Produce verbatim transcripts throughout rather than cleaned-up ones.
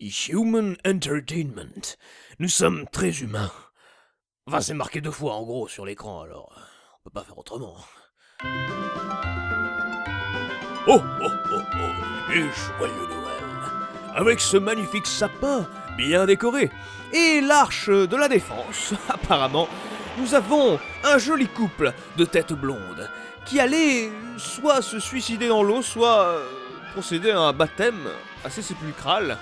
Human Entertainment. Nous sommes très humains. Enfin, c'est marqué deux fois en gros sur l'écran, alors on peut pas faire autrement. Oh oh oh oh, et joyeux Noël! Avec ce magnifique sapin bien décoré et l'arche de la défense, apparemment, nous avons un joli couple de têtes blondes qui allait soit se suicider dans l'eau, soit procéder à un baptême assez sépulcral.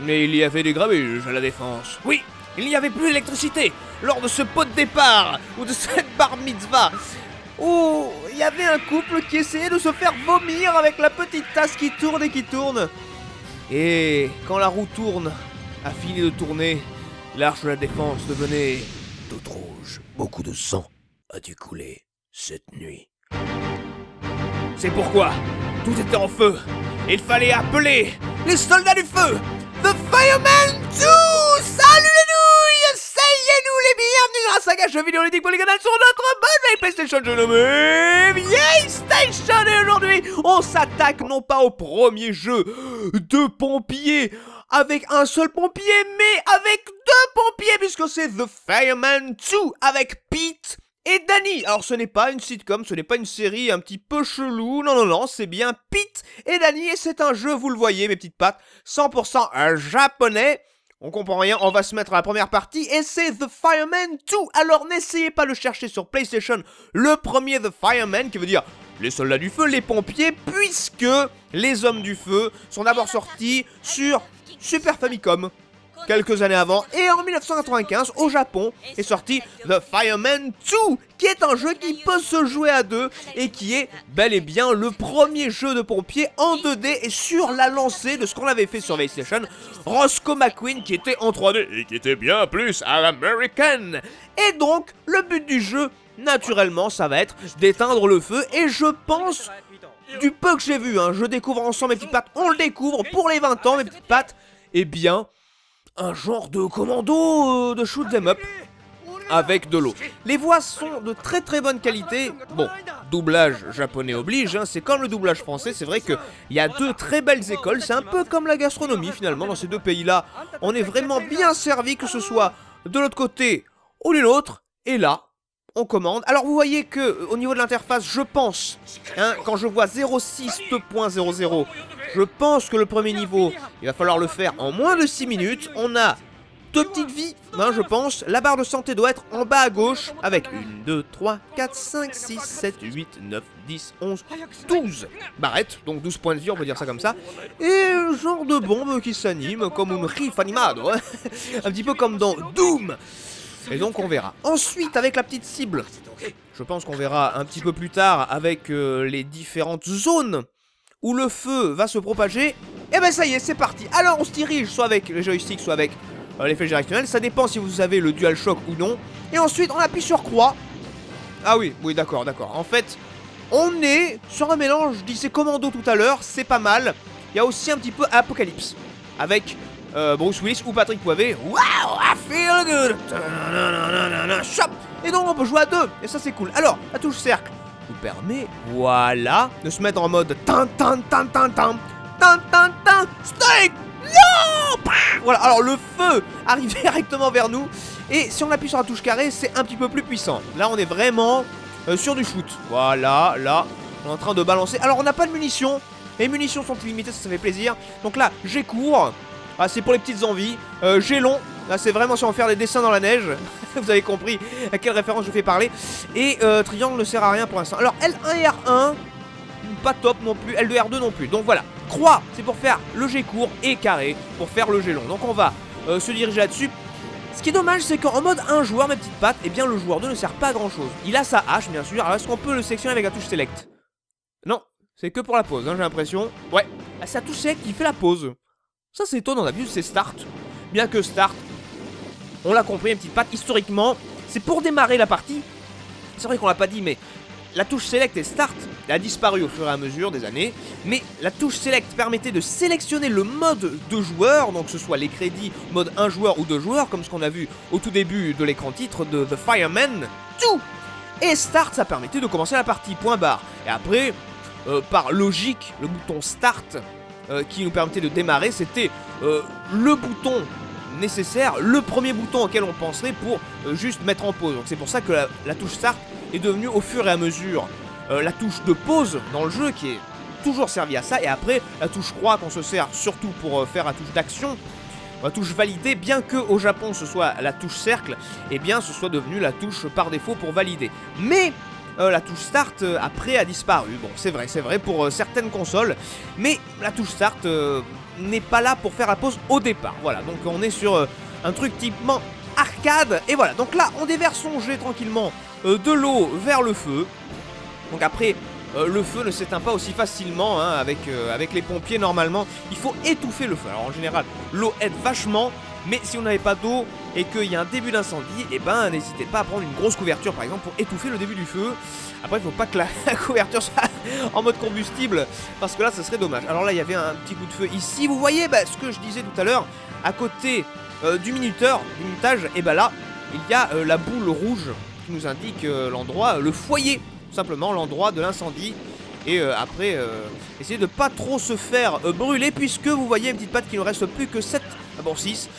Mais il y avait des grabuges à la défense. Oui, il n'y avait plus d'électricité lors de ce pot de départ ou de cette bar mitzvah. Oh, il y avait un couple qui essayait de se faire vomir avec la petite tasse qui tourne et qui tourne. Et quand la roue tourne, a fini de tourner, l'arche de la défense devenait toute rouge. Beaucoup de sang a dû couler cette nuit. C'est pourquoi tout était en feu. Il fallait appeler les soldats du feu. The Fireman deux. Salut les nouilles, saillez-nous les bienvenus dans la saga jeux vidéo ludique polygonale sur notre bonne vieille PlayStation, je nommé Vieille Station. Et aujourd'hui, on s'attaque non pas au premier jeu de pompiers avec un seul pompier, mais avec deux pompiers, puisque c'est The Fireman deux avec Pete et Danny. Alors ce n'est pas une sitcom, ce n'est pas une série un petit peu chelou, non non non, c'est bien Pete et Danny, et c'est un jeu, vous le voyez mes petites pattes, cent pour cent japonais. On comprend rien, on va se mettre à la première partie, et c'est The Fireman deux. Alors n'essayez pas de le chercher sur PlayStation, le premier The Fireman, qui veut dire les soldats du feu, les pompiers, puisque les hommes du feu sont d'abord sortis sur Super Famicom quelques années avant, et en mille neuf cent quatre-vingt-quinze, au Japon, est sorti The Fireman deux, qui est un jeu qui peut se jouer à deux, et qui est bel et bien le premier jeu de pompiers en deux D, et sur la lancée de ce qu'on avait fait sur PlayStation, Roscoe McQueen, qui était en trois D, et qui était bien plus à l'américaine. Et donc, le but du jeu, naturellement, ça va être d'éteindre le feu, et je pense, du peu que j'ai vu, hein, je découvre ensemble mes petites pattes, on le découvre pour les vingt ans, mes petites pattes, et bien... un genre de commando euh, de shoot them up avec de l'eau. Les voix sont de très très bonne qualité. Bon, doublage japonais oblige, hein, c'est comme le doublage français. C'est vrai qu'il y a deux très belles écoles. C'est un peu comme la gastronomie finalement. Dans ces deux pays-là, on est vraiment bien servi, que ce soit de l'autre côté ou de l'autre. Et là, on commande. Alors vous voyez que au niveau de l'interface, je pense, hein, quand je vois zéro six deux point zéro zéro, je pense que le premier niveau, il va falloir le faire en moins de six minutes. On a deux petites vies, hein, je pense. La barre de santé doit être en bas à gauche avec un, deux, trois, quatre, cinq, six, sept, huit, neuf, dix, onze, douze barrettes. Donc douze points de vie, on peut dire ça comme ça. Et genre de bombe qui s'anime comme un riff animado. Hein, un petit peu comme dans Doom. Et donc on verra. Ensuite, avec la petite cible, je pense qu'on verra un petit peu plus tard avec euh, les différentes zones où le feu va se propager. Et ben ça y est, c'est parti. Alors on se dirige soit avec les joysticks, soit avec euh, les flèches directionnelles. Ça dépend si vous avez le DualShock ou non. Et ensuite, on appuie sur croix. Ah oui, oui, d'accord, d'accord. En fait, on est sur un mélange, je disais commando tout à l'heure, c'est pas mal. Il y a aussi un petit peu Apocalypse avec... Euh, Bruce Wish ou Patrick Poivet. Wow, I feel good. Shop. Et donc on peut jouer à deux, et ça c'est cool. Alors, la touche cercle nous permet, voilà, de se mettre en mode tin tin tin tin tin tin tin tin steak. No. Voilà, alors le feu arrive directement vers nous, et si on appuie sur la touche carré, c'est un petit peu plus puissant. Là, on est vraiment euh, sur du shoot. Voilà, là, on est en train de balancer. Alors, on n'a pas de munitions, les munitions sont illimitées, ça, ça fait plaisir. Donc là, j'ai court. Ah, c'est pour les petites envies. Euh, J'ai long. Là, c'est vraiment si on faire des dessins dans la neige. Vous avez compris à quelle référence je fais parler. Et euh, triangle ne sert à rien pour l'instant. Alors, L un et R un, pas top non plus. L deux et R deux non plus. Donc voilà. Croix, c'est pour faire le jet court, et carré pour faire le jet long. Donc on va euh, se diriger là-dessus. Ce qui est dommage, c'est qu'en mode un joueur, mes petites pattes, eh bien le joueur deux ne sert pas à grand-chose. Il a sa hache, bien sûr. Alors, est-ce qu'on peut le sectionner avec la touche select? Non, c'est que pour la pause, hein, j'ai l'impression. Ouais, ah, c'est la touche select qui fait la pause. Ça c'est étonnant, d'habitude c'est start, bien que start, on l'a compris, une petite patte, historiquement, c'est pour démarrer la partie. C'est vrai qu'on l'a pas dit, mais la touche select et start, elle a disparu au fur et à mesure des années, mais la touche select permettait de sélectionner le mode de joueur, donc que ce soit les crédits, mode un joueur ou deux joueurs, comme ce qu'on a vu au tout début de l'écran titre de The Fireman deux. Et start, ça permettait de commencer la partie, point barre. Et après, euh, par logique, le bouton start euh, qui nous permettait de démarrer, c'était euh, le bouton nécessaire, le premier bouton auquel on penserait pour euh, juste mettre en pause. Donc c'est pour ça que la, la touche Start est devenue au fur et à mesure euh, la touche de pause dans le jeu, qui est toujours servi à ça, et après la touche croix qu'on se sert surtout pour euh, faire la touche d'action, la touche validée, bien que au Japon ce soit la touche cercle, et eh bien ce soit devenu la touche par défaut pour valider. Mais euh, la touche start euh, après a disparu, bon c'est vrai, c'est vrai pour euh, certaines consoles, mais la touche start euh, n'est pas là pour faire la pause au départ, voilà, donc on est sur euh, un truc typiquement arcade, et voilà, donc là on déverse son jet tranquillement euh, de l'eau vers le feu, donc après... Euh, le feu ne s'éteint pas aussi facilement hein, avec, euh, avec les pompiers normalement. Il faut étouffer le feu. Alors en général, l'eau aide vachement, mais si on n'avait pas d'eau et qu'il y a un début d'incendie, eh ben n'hésitez pas à prendre une grosse couverture par exemple pour étouffer le début du feu. Après, il ne faut pas que la, la couverture soit en mode combustible, parce que là, ça serait dommage. Alors là, il y avait un petit coup de feu ici. Vous voyez bah, ce que je disais tout à l'heure, à côté euh, du minuteur, du minutage, et eh ben là, il y a euh, la boule rouge qui nous indique euh, l'endroit, euh, le foyer. Simplement l'endroit de l'incendie, et euh, après euh, essayer de pas trop se faire euh, brûler, puisque vous voyez une petite patte qui ne reste plus que sept, ah bon six,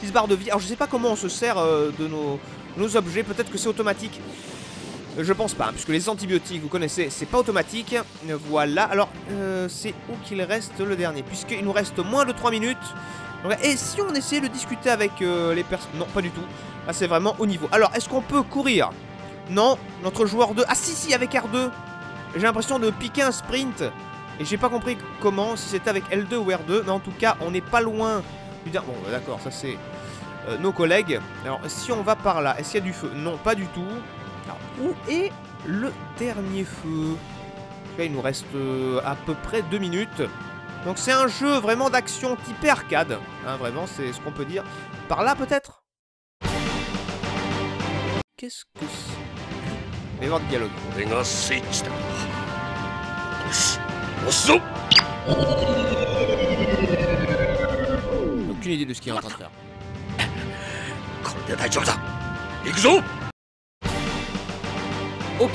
six barres de vie. Alors je sais pas comment on se sert euh, de nos, nos objets, peut-être que c'est automatique, je pense pas, hein, puisque les antibiotiques vous connaissez, c'est pas automatique, voilà. Alors euh, c'est où qu'il reste le dernier, puisqu'il nous reste moins de trois minutes. Et si on essayait de discuter avec euh, les personnes, non pas du tout, là c'est vraiment au niveau. Alors est-ce qu'on peut courir? Non, notre joueur deux... Ah si, si, avec R deux, j'ai l'impression de piquer un sprint. Et j'ai pas compris comment, si c'était avec L deux ou R deux. Mais en tout cas, on n'est pas loin. Putain, bon, d'accord, ça c'est euh, nos collègues. Alors, si on va par là, est-ce qu'il y a du feu? Non, pas du tout. Alors, où est le dernier feu? Là, il nous reste euh, à peu près deux minutes. Donc c'est un jeu vraiment d'action typé arcade. Hein, vraiment, c'est ce qu'on peut dire. Par là, peut-être? Qu'est-ce que c'est? Et voir le dialogue. Aucune idée de ce qu'il est en train de faire. Ok,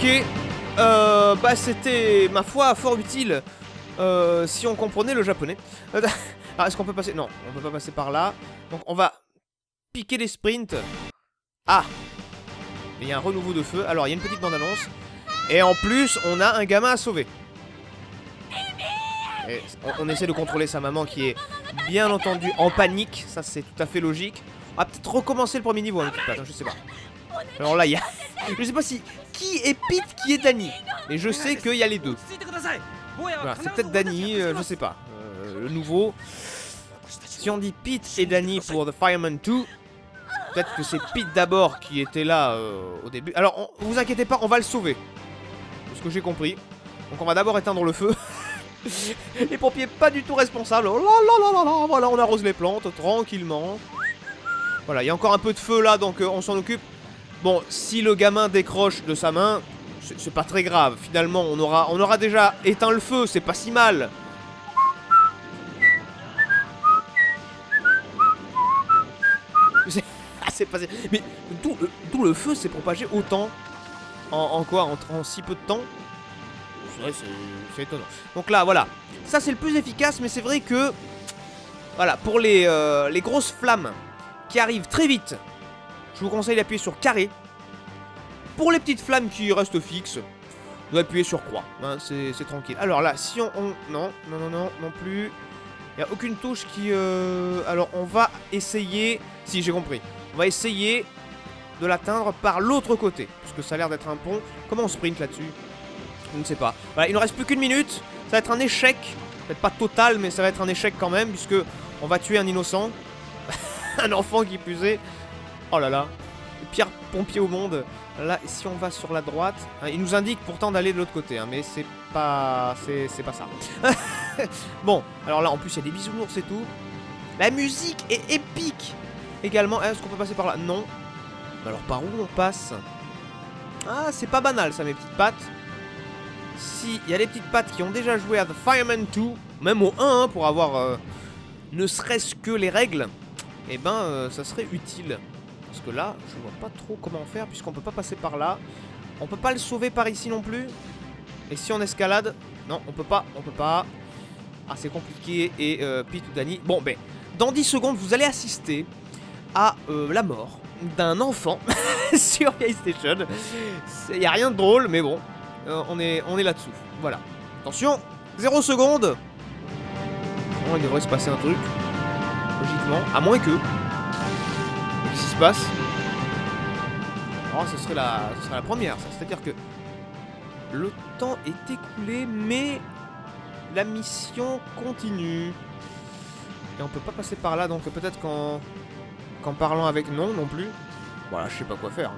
euh, bah c'était ma foi fort utile euh, si on comprenait le japonais. Alors est-ce qu'on peut passer? Non, on peut pas passer par là. Donc on va piquer des sprints. Ah. Il y a un renouveau de feu. Alors, il y a une petite bande-annonce. Et en plus, on a un gamin à sauver. Et on, on essaie de contrôler sa maman qui est, bien entendu, en panique. Ça, c'est tout à fait logique. On va peut-être recommencer le premier niveau, hein, petit patin, je sais pas. Alors là, il y a... Je sais pas si... Qui est Pete, qui est Danny? Mais je sais qu'il y a les deux. Voilà, c'est peut-être Danny, euh, je sais pas. Euh, le nouveau. Si on dit Pete et Danny pour The Fireman deux... Peut-être que c'est Pete d'abord qui était là euh, au début. Alors, on, vous inquiétez pas, on va le sauver. C'est ce que j'ai compris. Donc, on va d'abord éteindre le feu. Les pompiers, pas du tout responsables. Oh là là là là, voilà, on arrose les plantes tranquillement. Voilà, il y a encore un peu de feu là, donc euh, on s'en occupe. Bon, si le gamin décroche de sa main, c'est pas très grave. Finalement, on aura, on aura déjà éteint le feu, c'est pas si mal. Passé. Mais d'où le, le feu s'est propagé autant en, en quoi en, en si peu de temps. C'est vrai, c'est étonnant. Donc là, voilà. Ça, c'est le plus efficace, mais c'est vrai que... Voilà, pour les, euh, les grosses flammes qui arrivent très vite, je vous conseille d'appuyer sur carré. Pour les petites flammes qui restent fixes, vous appuyez sur croix. Hein, c'est tranquille. Alors là, si on... on non, non, non, non, non plus. Il n'y a aucune touche qui... Euh... Alors, on va essayer... Si, j'ai compris. On va essayer de l'atteindre par l'autre côté, parce que ça a l'air d'être un pont. Comment on sprint là-dessus? Je ne sais pas. Voilà, il ne reste plus qu'une minute. Ça va être un échec. Peut-être pas total, mais ça va être un échec quand même, puisque on va tuer un innocent. Un enfant qui puisait. Oh là là. Le pire pompier au monde. Là, si on va sur la droite... Hein, il nous indique pourtant d'aller de l'autre côté, hein, mais c'est pas... C'est pas ça. Bon, alors là, en plus, il y a des bisounours et tout. La musique est épique. Également, est-ce qu'on peut passer par là? Non. Alors par où on passe? Ah, c'est pas banal ça, mes petites pattes. Si, il y a des petites pattes qui ont déjà joué à The Fireman deux, même au un, hein, pour avoir euh, ne serait-ce que les règles, eh ben, euh, ça serait utile. Parce que là, je vois pas trop comment faire, puisqu'on peut pas passer par là. On peut pas le sauver par ici non plus. Et si on escalade? Non, on peut pas, on peut pas. assez compliqué, et euh, Pete ou Danny. Bon, ben, dans dix secondes, vous allez assister à euh, la mort d'un enfant sur PlayStation. Il n'y a rien de drôle, mais bon, euh, on est, on est là-dessous. Voilà. Attention, zéro seconde. Oh, il devrait se passer un truc, logiquement, à moins que... Qu'est-ce qui se passe? Oh, ce serait la, ce serait la première, ça. C'est-à-dire que le temps est écoulé, mais la mission continue. Et on peut pas passer par là, donc peut-être qu'en... qu'en parlant avec non, non plus. Voilà, je sais pas quoi faire.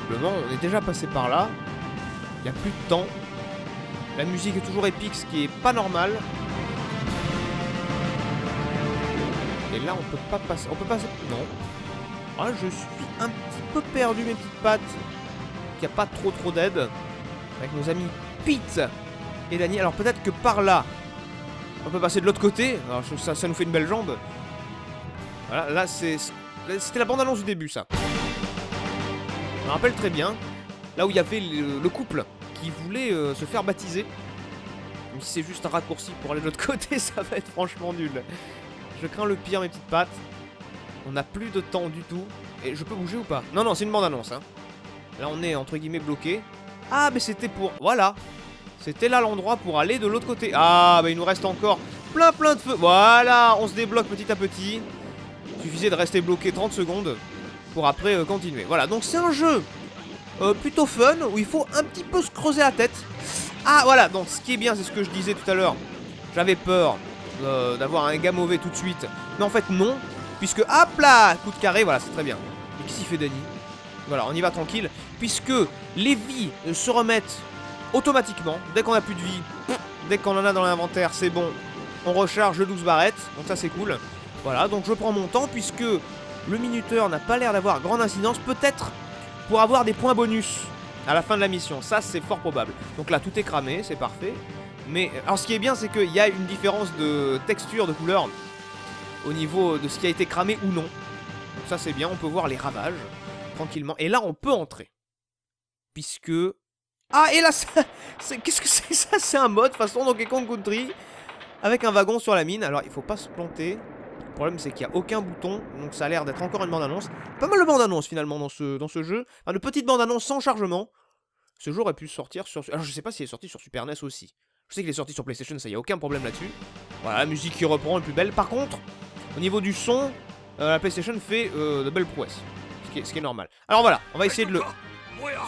Simplement, on est déjà passé par là. Il n'y a plus de temps. La musique est toujours épique, ce qui est pas normal. Et là, on peut pas passer. On peut passer. Non. Ah, je suis un petit peu perdu, mes petites pattes. Il n'y a pas trop trop d'aide. Avec nos amis Pete et Danny. Alors peut-être que par là, on peut passer de l'autre côté. Alors ça, ça nous fait une belle jambe. Voilà, là c'est... C'était la bande-annonce du début, ça. Je me rappelle très bien. Là où il y avait le, le couple qui voulait euh, se faire baptiser. Même si c'est juste un raccourci pour aller de l'autre côté, ça va être franchement nul. Je crains le pire, mes petites pattes. On n'a plus de temps du tout. Et je peux bouger ou pas? Non, non, c'est une bande-annonce, hein. Là, on est, entre guillemets, bloqué. Ah, mais c'était pour... Voilà. C'était là l'endroit pour aller de l'autre côté. Ah, mais il nous reste encore plein, plein de feux. Voilà, on se débloque petit à petit. Il suffisait de rester bloqué trente secondes pour après euh, continuer. Voilà, donc c'est un jeu euh, plutôt fun où il faut un petit peu se creuser la tête. Ah, voilà, donc ce qui est bien, c'est ce que je disais tout à l'heure. J'avais peur euh, d'avoir un gars mauvais tout de suite. Mais en fait, non. Puisque, hop là, coup de carré, voilà, c'est très bien. Et qu'est-ce qu'il fait, Danny? Voilà, on y va tranquille. Puisque les vies se remettent automatiquement. Dès qu'on n'a plus de vie, dès qu'on en a dans l'inventaire, c'est bon. On recharge le douze barrettes. Donc ça, c'est cool. Voilà, donc je prends mon temps puisque le minuteur n'a pas l'air d'avoir grande incidence. Peut-être pour avoir des points bonus à la fin de la mission. Ça, c'est fort probable. Donc là, tout est cramé, c'est parfait. Mais alors, ce qui est bien, c'est qu'il y a une différence de texture, de couleur au niveau de ce qui a été cramé ou non. Donc ça, c'est bien. On peut voir les ravages tranquillement. Et là, on peut entrer. Puisque... Ah, et là, ça... Qu'est-ce que c'est ça? C'est un mode, de toute façon, Donkey Kong Country, avec un wagon sur la mine. Alors, il faut pas se planter. Le problème, c'est qu'il n'y a aucun bouton. Donc, ça a l'air d'être encore une bande-annonce. Pas mal de bandes-annonces, finalement, dans ce, dans ce jeu. Enfin, de petites bandes-annonces sans chargement. Ce jeu aurait pu sortir sur... Alors, je sais pas s'il est sorti sur Super N E S aussi. Je sais qu'il est sorti sur PlayStation, ça, il n'y a aucun problème là-dessus. Voilà, la musique qui reprend, est plus belle. Par contre, au niveau du son, euh, la PlayStation fait euh, de belles prouesses. Ce qui, est, ce qui est normal. Alors voilà, on va essayer de le...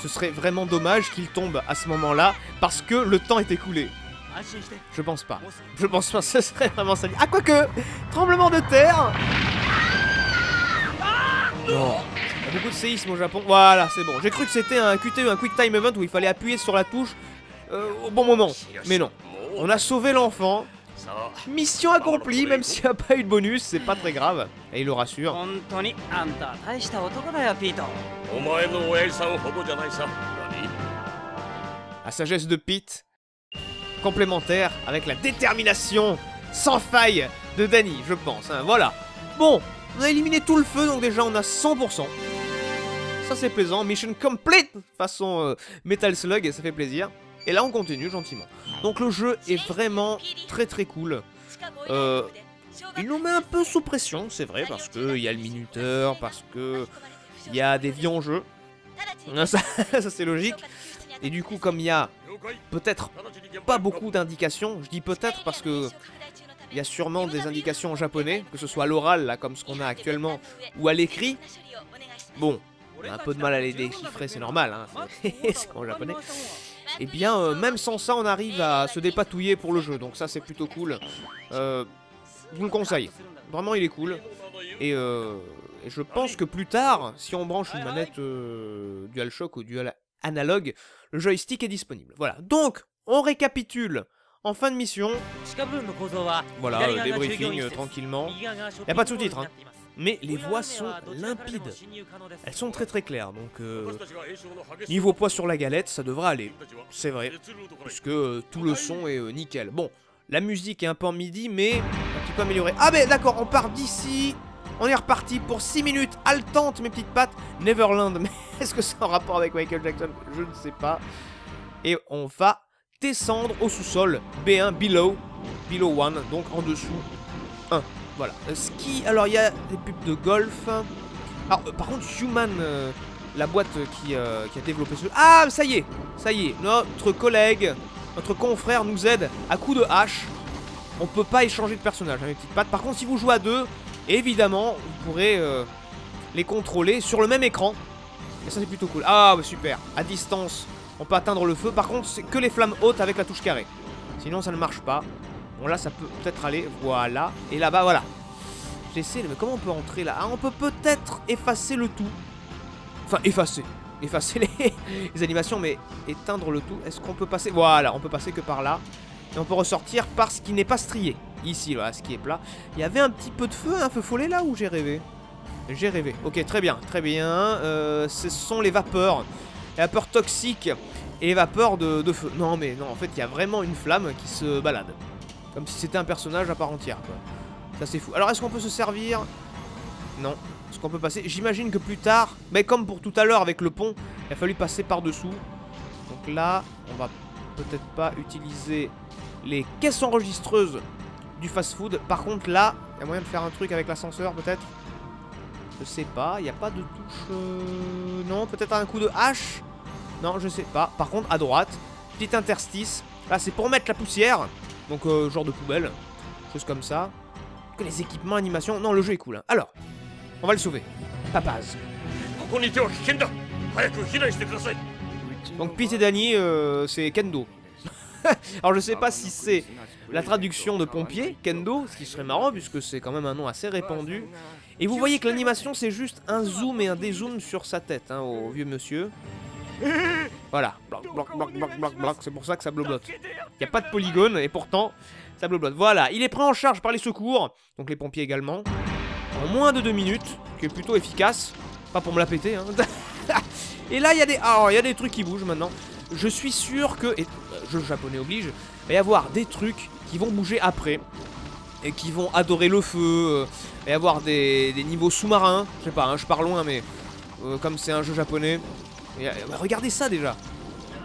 Ce serait vraiment dommage qu'il tombe à ce moment-là, parce que le temps est écoulé. Je pense pas. Je pense pas, ce serait vraiment salut. Ah, quoique, tremblement de terre. Non. Il y a beaucoup de séismes au Japon. Voilà, c'est bon. J'ai cru que c'était un Q T E, un Quick Time Event, où il fallait appuyer sur la touche euh, au bon moment. Mais non. On a sauvé l'enfant. Mission accomplie, même s'il n'y a pas eu de bonus, c'est pas très grave. Et il le rassure. La sagesse de Pete, complémentaire avec la détermination sans faille de Danny, je pense. Hein, voilà. Bon, on a éliminé tout le feu, donc déjà on a cent pour cent. Ça, c'est plaisant. Mission complete façon euh, Metal Slug, et ça fait plaisir. Et là, on continue gentiment. Donc le jeu est vraiment très très cool. Euh, il nous met un peu sous pression, c'est vrai, parce qu'il y a le minuteur, parce que il y a des vies en jeu. Ça, ça c'est logique. Et du coup, comme il y a peut-être pas beaucoup d'indications, je dis peut-être parce que il y a sûrement des indications en japonais, que ce soit à l'oral, là, comme ce qu'on a actuellement, ou à l'écrit. Bon, on a un peu de mal à les déchiffrer, c'est normal, hein, c'est en japonais. Et eh bien, euh, même sans ça, on arrive à se dépatouiller pour le jeu. Donc ça, c'est plutôt cool. Euh, je vous le conseille. Vraiment, il est cool. Et, euh, et je pense que plus tard, si on branche une manette euh, DualShock ou Dual analogue, le joystick est disponible. Voilà. Donc, on récapitule en fin de mission. Voilà, euh, débriefing euh, tranquillement. Il n'y a pas de sous-titres, hein. Mais les voix sont limpides. Elles sont très très claires. Donc euh, niveau poids sur la galette, ça devra aller. C'est vrai. Puisque euh, tout le son est euh, nickel. Bon, la musique est un peu en midi, mais un petit peu améliorée. Ah mais d'accord, on part d'ici. On est reparti pour six minutes haletantes, mes petites pattes. Neverland, mais est-ce que c'est en rapport avec Michael Jackson? Je ne sais pas. Et on va descendre au sous-sol, B un, below, below one, donc en dessous un. Voilà. Euh, ski, alors il y a des pubs de golf. Alors, euh, par contre, Human, euh, la boîte qui, euh, qui a développé ce... Ah, ça y est, ça y est, notre collègue, notre confrère nous aide à coups de hache. On peut pas échanger de personnages, hein, les petites pattes. Par contre, si vous jouez à deux, évidemment, vous pourrez euh, les contrôler sur le même écran. Et ça, c'est plutôt cool. Ah, bah, super. À distance, on peut atteindre le feu. Par contre, c'est que les flammes hautes avec la touche carrée. Sinon, ça ne marche pas. Bon, là, ça peut peut-être aller. Voilà. Et là-bas, voilà. J'essaie, mais comment on peut entrer là? Ah, on peut peut-être effacer le tout. Enfin, effacer. Effacer les, les animations, mais éteindre le tout. Est-ce qu'on peut passer? Voilà, on peut passer que par là. Et on peut ressortir par ce qui n'est pas strié. Ici, là, ce qui est plat. Il y avait un petit peu de feu, un feu follet là, où j'ai rêvé. J'ai rêvé. Ok, très bien, très bien. Euh, ce sont les vapeurs. Les vapeurs toxiques et les vapeurs de, de feu. Non, mais non, en fait, il y a vraiment une flamme qui se balade. Comme si c'était un personnage à part entière, quoi. Ça, c'est fou. Alors, est-ce qu'on peut se servir? Non. Est-ce qu'on peut passer? J'imagine que plus tard, mais comme pour tout à l'heure avec le pont, il a fallu passer par-dessous. Donc là, on va peut-être pas utiliser les caisses enregistreuses du fast-food. Par contre, là, il y a moyen de faire un truc avec l'ascenseur, peut-être? Je sais pas, il n'y a pas de touche... Euh... Non, peut-être un coup de hache? Non, je sais pas. Par contre, à droite, petit interstice. Là, c'est pour mettre la poussière. Donc, euh, genre de poubelle. Chose comme ça. Que les équipements, animations... Non, le jeu est cool, hein. Alors, on va le sauver. Papaz. Donc, Pete et Danny, euh, c'est Kendo. Alors, je sais pas si c'est la traduction de pompier, Kendo, ce qui serait marrant, puisque c'est quand même un nom assez répandu. Et vous voyez que l'animation, c'est juste un zoom et un dézoom sur sa tête, hein, au vieux monsieur. Voilà. Bloc, bloc, bloc, bloc, bloc, bloc. C'est pour ça que ça bloblote. Il n'y a pas de polygone, et pourtant, ça bloblote. Voilà, il est pris en charge par les secours, donc les pompiers également, en moins de deux minutes, ce qui est plutôt efficace. Pas pour me la péter, hein. Et là, il y a des... Ah, il y a des trucs qui bougent maintenant. Je suis sûr que, et jeu japonais oblige, il va y avoir des trucs qui vont bouger après et qui vont adorer le feu. Il va y avoir des, des niveaux sous-marins. Je sais pas, hein, je pars loin, mais euh, comme c'est un jeu japonais. Et, euh, regardez ça déjà.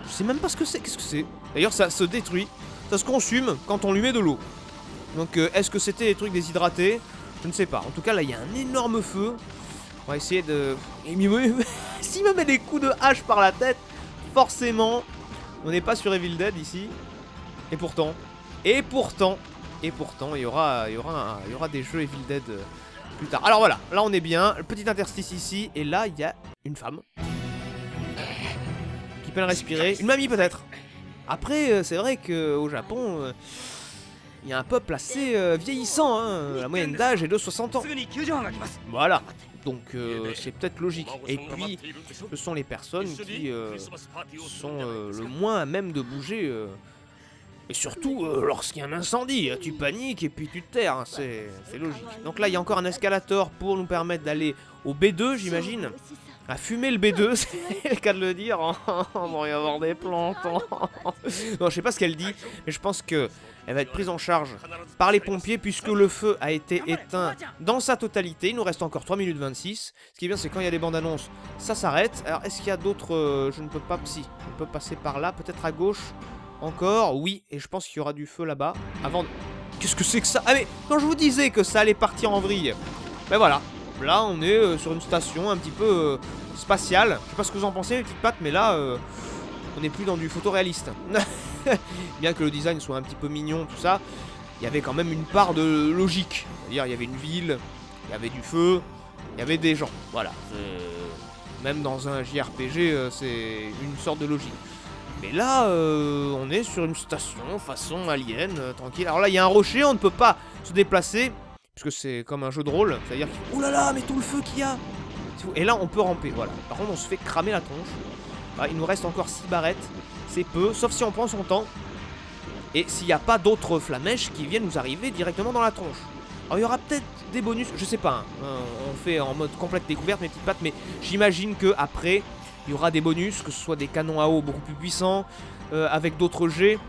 Je sais même pas ce que c'est. Qu'est-ce que c'est? D'ailleurs, ça se détruit, ça se consume quand on lui met de l'eau. Donc, euh, est-ce que c'était des trucs déshydratés? Je ne sais pas. En tout cas, là, il y a un énorme feu. On va essayer de... S'il me met des coups de hache par la tête, forcément, on n'est pas sur Evil Dead ici. Et pourtant, et pourtant, et pourtant, il y aura, il y aura, il y aura des jeux Evil Dead plus tard. Alors voilà, là on est bien. Petit interstice ici, et là il y a une femme qui peine à respirer, une mamie peut-être. Après, c'est vrai qu'au Japon, il y a un peuple assez vieillissant, hein. La moyenne d'âge est de soixante ans. Voilà. Donc euh, c'est peut-être logique. Et puis, ce sont les personnes qui euh, sont euh, le moins à même de bouger. Euh. Et surtout, euh, lorsqu'il y a un incendie, tu paniques et puis tu te terres. Hein. C'est logique. Donc là, il y a encore un escalator pour nous permettre d'aller au B deux, j'imagine. À fumer le B deux, c'est le cas de le dire. On va y avoir des plantes. Non, je sais pas ce qu'elle dit, mais je pense qu'elle va être prise en charge par les pompiers puisque le feu a été éteint dans sa totalité. Il nous reste encore trois minutes vingt-six. Ce qui est bien, c'est quand il y a des bandes annonces, ça s'arrête. Alors, est-ce qu'il y a d'autres... Je ne peux pas... Si, on peut passer par là, peut-être à gauche. Encore, oui, et je pense qu'il y aura du feu là-bas. Avant... Qu'est-ce que c'est que ça? Ah mais, quand je vous disais que ça allait partir en vrille. Ben voilà. Là, on est euh, sur une station un petit peu euh, spatiale. Je sais pas ce que vous en pensez, les petites pattes, mais là, euh, on n'est plus dans du photoréaliste. Bien que le design soit un petit peu mignon, tout ça, il y avait quand même une part de logique. C'est-à-dire, il y avait une ville, il y avait du feu, il y avait des gens. Voilà. Même dans un J R P G, euh, c'est une sorte de logique. Mais là, euh, on est sur une station façon alien, euh, tranquille. Alors là, il y a un rocher, on ne peut pas se déplacer. Parce que c'est comme un jeu de rôle, c'est-à-dire qu'il... Ouh là là, mais tout le feu qu'il y a! Et là, on peut ramper, voilà. Par contre, on se fait cramer la tronche. Ah, il nous reste encore six barrettes, c'est peu, sauf si on prend son temps. Et s'il n'y a pas d'autres flamèches qui viennent nous arriver directement dans la tronche. Alors, il y aura peut-être des bonus, je sais pas, hein. On fait en mode complète découverte, mes petites pattes, mais j'imagine qu'après, il y aura des bonus, que ce soit des canons à eau beaucoup plus puissants, euh, avec d'autres jets.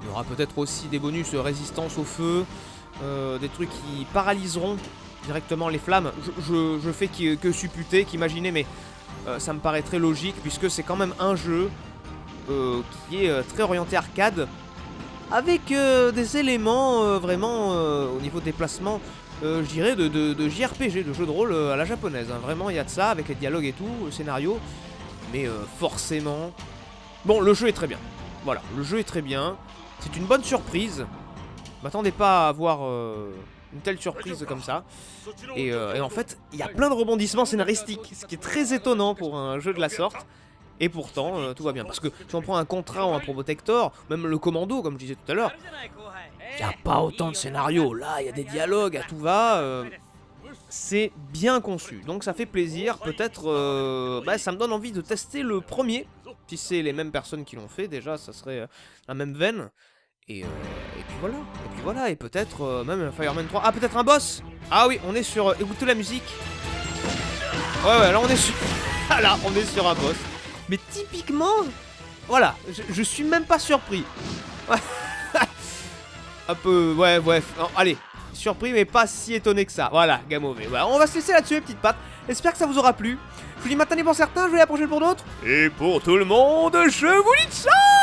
Il y aura peut-être aussi des bonus de résistance au feu... Euh, des trucs qui paralyseront directement les flammes. Je, je, je fais que, que supputer, qu'imaginer, mais euh, ça me paraît très logique puisque c'est quand même un jeu euh, qui est euh, très orienté arcade, avec euh, des éléments euh, vraiment euh, au niveau déplacement, euh, je dirais, de, de, de J R P G, de jeu de rôle euh, à la japonaise. Hein. Vraiment, il y a de ça, avec les dialogues et tout, le scénario. Mais euh, forcément... Bon, le jeu est très bien. Voilà, le jeu est très bien. C'est une bonne surprise. Je m'attendais pas à avoir... Euh... une telle surprise comme ça, et, euh, et en fait il y a plein de rebondissements scénaristiques, ce qui est très étonnant pour un jeu de la sorte, et pourtant euh, tout va bien, parce que si on prend un Contrat ou un Probotector, même le Commando comme je disais tout à l'heure, il n'y a pas autant de scénarios, là il y a des dialogues à tout va, euh, c'est bien conçu, donc ça fait plaisir, peut-être, euh, bah, ça me donne envie de tester le premier, si c'est les mêmes personnes qui l'ont fait, déjà ça serait euh, la même veine. Et, euh, et puis voilà, et puis voilà, et peut-être euh, même un Fireman trois. Ah, peut-être un boss. Ah oui, on est sur... Euh, écoutez la musique. Ouais, ouais, là on est sur... Ah là, on est sur un boss. Mais typiquement... Voilà, je, je suis même pas surpris. Un peu... Ouais, ouais, non, allez. Surpris, mais pas si étonné que ça. Voilà, game over. Bah, on va se laisser là-dessus, les petites pattes. J'espère que ça vous aura plu. Je vous dis matinée pour certains, je vais la prochaine pour d'autres. Et pour tout le monde, je vous dis ciao.